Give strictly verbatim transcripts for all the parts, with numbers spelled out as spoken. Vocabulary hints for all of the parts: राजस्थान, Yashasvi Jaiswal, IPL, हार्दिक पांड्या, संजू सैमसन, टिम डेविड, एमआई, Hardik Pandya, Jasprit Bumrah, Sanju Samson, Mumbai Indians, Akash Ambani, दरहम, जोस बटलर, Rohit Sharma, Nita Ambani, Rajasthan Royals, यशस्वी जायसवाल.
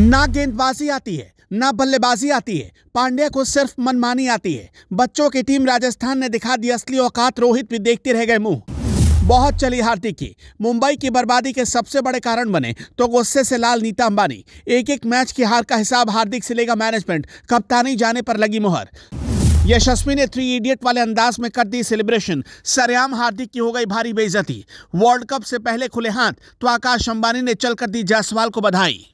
ना गेंदबाजी आती है ना बल्लेबाजी आती है, पांड्या को सिर्फ मनमानी आती है। बच्चों की टीम राजस्थान ने दिखा दी असली औकात, रोहित भी देखते रह गए मुंह। बहुत चली हार्दिक की, मुंबई की बर्बादी के सबसे बड़े कारण बने तो गुस्से से लाल नीता अंबानी। एक एक मैच की हार का हिसाब हार्दिक से लेगा मैनेजमेंट, कप्तानी जाने पर लगी मुहर। यशस्वी ने थ्री इडियट वाले अंदाज में कर दी सेलिब्रेशन, सरेआम हार्दिक की हो गई भारी बेइज्जती। वर्ल्ड कप से पहले खुले हाथ तो आकाश अंबानी ने चल कर दी जायसवाल को बधाई।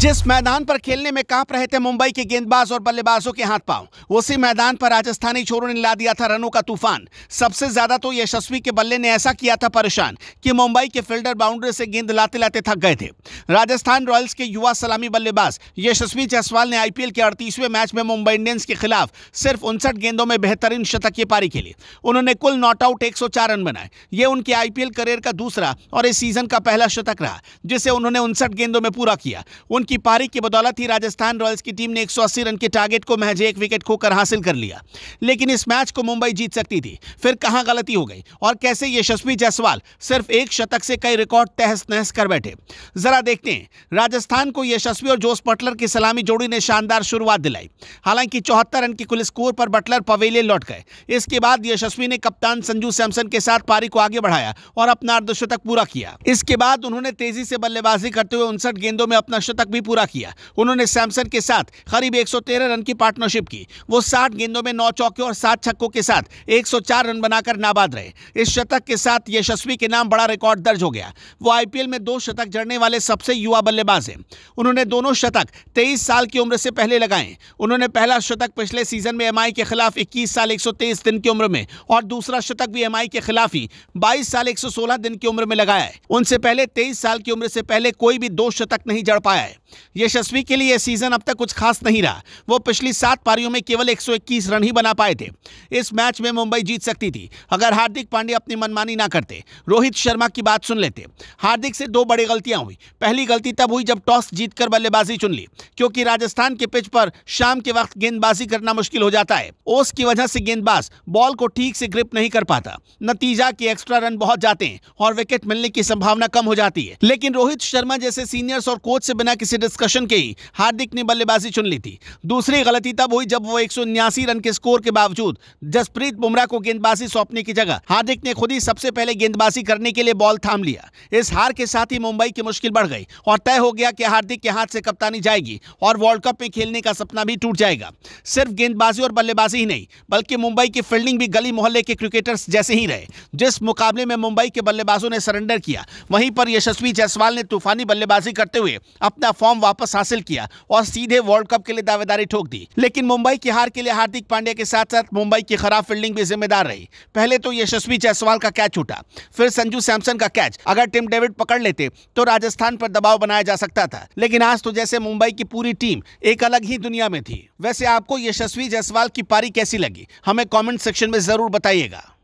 जिस मैदान पर खेलने में कांप रहे थे मुंबई के गेंदबाज और बल्लेबाजों के हाथ पांव, उसी मैदान पर राजस्थानी छोरों ने ला दिया था रनों का तूफान। सबसे ज्यादा तो यशस्वी के बल्ले ने ऐसा किया था परेशान कि मुंबई के फील्डर बाउंड्री से गेंद लाते लाते थक गए थे। राजस्थान रॉयल्स के युवा सलामी बल्लेबाज यशस्वी जायसवाल ने आईपीएल के अड़तीसवें मैच में मुंबई इंडियंस के खिलाफ सिर्फ उनसठ गेंदों में बेहतरीन शतकीय पारी खेली। उन्होंने कुल नॉट आउट एक सौ चार रन बनाए। ये उनके आईपीएल करियर का दूसरा और इस सीजन का पहला शतक रहा जिसे उन्होंने उनसठ गेंदों में पूरा किया। की पारी की बदौलत ही राजस्थान रॉयल्स की टीम ने एक सौ अस्सी रन के टारगेट को महज एक विकेट खोकर हासिल कर लिया। लेकिन इस मैच को मुंबई जीत सकती थी, फिर कहां गलती हो गई और कैसे यशस्वी जायसवाल सिर्फ एक शतक से कई रिकॉर्ड तहस नहस कर बैठे। जरा देखते हैं। राजस्थान को यशस्वी और जोस बटलर की सलामी जोड़ी ने शानदार शुरुआत दिलाई। हालांकि चौहत्तर रन के कुल स्कोर पर बटलर पवेलियन लौट गए। इसके बाद यशस्वी ने कप्तान संजू सैमसन के साथ पारी को आगे बढ़ाया और अपना अर्धशतक पूरा किया। इसके बाद उन्होंने तेजी से बल्लेबाजी करते हुए उनसठ गेंदों में अपना शतक भी पूरा किया। उन्होंने सैमसन के साथ करीब एक सौ तेरह रन की पार्टनरशिप की। वो साठ गेंदों में नौ चौके और सात छक्कों के साथ एक सौ चार रन बनाकर नाबाद रहे। इस शतक के साथ यशस्वी के नाम बड़ा रिकॉर्ड दर्ज हो गया। वो आईपीएल में दो शतक जड़ने वाले सबसे युवा बल्लेबाज हैं। उन्होंने दोनों शतक तेईस साल की उम्र से पहले लगाए। उन्होंने पहला शतक पिछले सीजन में एमआई के खिलाफ इक्कीस साल एक सौ तेईस दिन की उम्र में और दूसरा शतक भी एमआई के खिलाफ ही बाईस साल एक सौ सोलह दिन की उम्र में लगाया है। उनसे पहले तेईस साल की उम्र से पहले कोई भी दो शतक नहीं जड़ पाया है। यशस्वी के लिए सीजन अब तक कुछ खास नहीं रहा। वो पिछली सात पारियों में केवल एक सौ इक्कीस रन ही बना पाए थे। इस मैच में मुंबई जीत सकती थी अगर हार्दिक पांड्या अपनी मनमानी ना करते, रोहित शर्मा की बात सुन लेते। हार्दिक से दो बड़ी गलतियां हुई। पहली गलती तब हुई जब टॉस जीतकर बल्लेबाजी चुन ली, क्योंकि राजस्थान के पिच पर शाम के वक्त गेंदबाजी करना मुश्किल हो जाता है। ओस की वजह से गेंदबाज बॉल को ठीक से ग्रिप नहीं कर पाता, नतीजा कि एक्स्ट्रा रन बहुत जाते हैं और विकेट मिलने की संभावना कम हो जाती है। लेकिन रोहित शर्मा जैसे सीनियर्स और कोच से बिना किसी डिस्कशन के ही हार्दिक ने बल्लेबाजी चुन ली थी। दूसरी गलती तब हुई जब वो एक सौ उन्यासी रन के स्कोर के बावजूद जसप्रीत बुमराह को गेंदबाजी सौंपने की जगह हार्दिक ने खुद ही सबसे पहले गेंदबाजी करने के लिए बॉल थाम लिया। इस हार के साथ ही मुंबई की मुश्किल बढ़ गई और तय हो गया कि हार्दिक के हाथ से कप्तानी जाएगी और वर्ल्ड कप में खेलने का सपना भी टूट जाएगा। सिर्फ गेंदबाजी और बल्लेबाजी ही नहीं बल्कि मुंबई की फील्डिंग भी गली मोहल्ले के क्रिकेटर्स जैसे ही रहे। जिस मुकाबले में मुंबई के बल्लेबाजों ने सरेंडर किया, वहीं पर यशस्वी जायसवाल ने तूफानी बल्लेबाजी करते हुए अपना फॉर्म वापस हासिल किया और सीधे वर्ल्ड कप के लिए दावेदारी ठोक दी। लेकिन मुंबई की हार के लिए हार्दिक पांड्या के साथ साथ मुंबई की खराब फील्डिंग भी जिम्मेदार रही। पहले तो यशस्वी जायसवाल का कैच छूटा, फिर संजू सैमसन का कैच। अगर टिम डेविड पकड़ लेते तो राजस्थान पर दबाव बनाया जा सकता था, लेकिन आज तो जैसे मुंबई की पूरी टीम एक अलग ही दुनिया में थी। वैसे आपको यशस्वी जायसवाल की पारी कैसी लगी, हमें कॉमेंट सेक्शन में जरूर बताइएगा।